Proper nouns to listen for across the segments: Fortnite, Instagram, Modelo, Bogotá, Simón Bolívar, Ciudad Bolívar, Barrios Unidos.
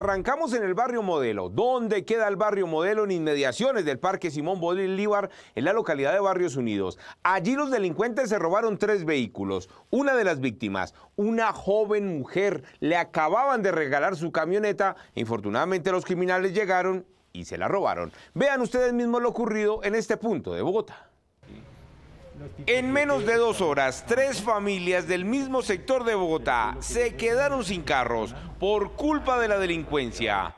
Arrancamos en el barrio Modelo. ¿Dónde queda el barrio Modelo? En inmediaciones del Parque Simón Bolívar, en la localidad de Barrios Unidos. Allí los delincuentes se robaron 3 vehículos. Una de las víctimas, una joven mujer, le acababan de regalar su camioneta. Infortunadamente los criminales llegaron y se la robaron. Vean ustedes mismos lo ocurrido en este punto de Bogotá. En menos de 2 horas, 3 familias del mismo sector de Bogotá se quedaron sin carros por culpa de la delincuencia.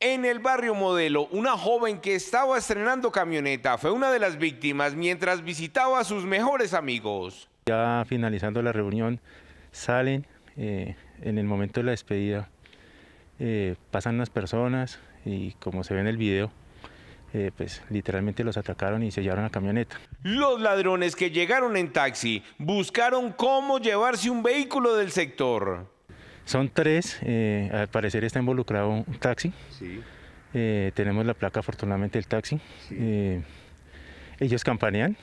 En el barrio Modelo, una joven que estaba estrenando camioneta fue una de las víctimas mientras visitaba a sus mejores amigos. Ya finalizando la reunión, salen, en el momento de la despedida, pasan unas personas y como se ve en el video, pues literalmente los atacaron y se llevaron la camioneta. Los ladrones que llegaron en taxi buscaron cómo llevarse un vehículo del sector. Son 3, al parecer está involucrado un taxi. Sí. Tenemos la placa afortunadamente del taxi. Sí. Ellos campanean,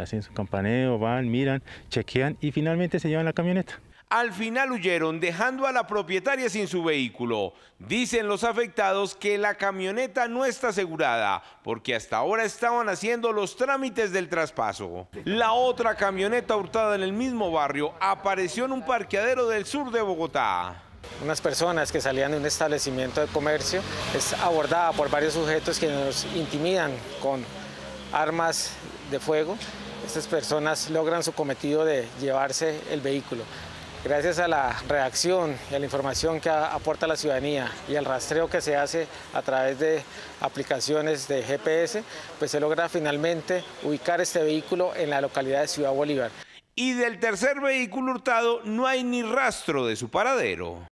hacen su campaneo, van, miran, chequean y finalmente se llevan la camioneta. Al final huyeron, dejando a la propietaria sin su vehículo. Dicen los afectados que la camioneta no está asegurada, porque hasta ahora estaban haciendo los trámites del traspaso. La otra camioneta hurtada en el mismo barrio apareció en un parqueadero del sur de Bogotá. Unas personas que salían de un establecimiento de comercio es abordada por varios sujetos que nos intimidan con armas de fuego. Estas personas logran su cometido de llevarse el vehículo. Gracias a la reacción y a la información que aporta la ciudadanía y al rastreo que se hace a través de aplicaciones de GPS, pues se logra finalmente ubicar este vehículo en la localidad de Ciudad Bolívar. Y del tercer vehículo hurtado no hay ni rastro de su paradero.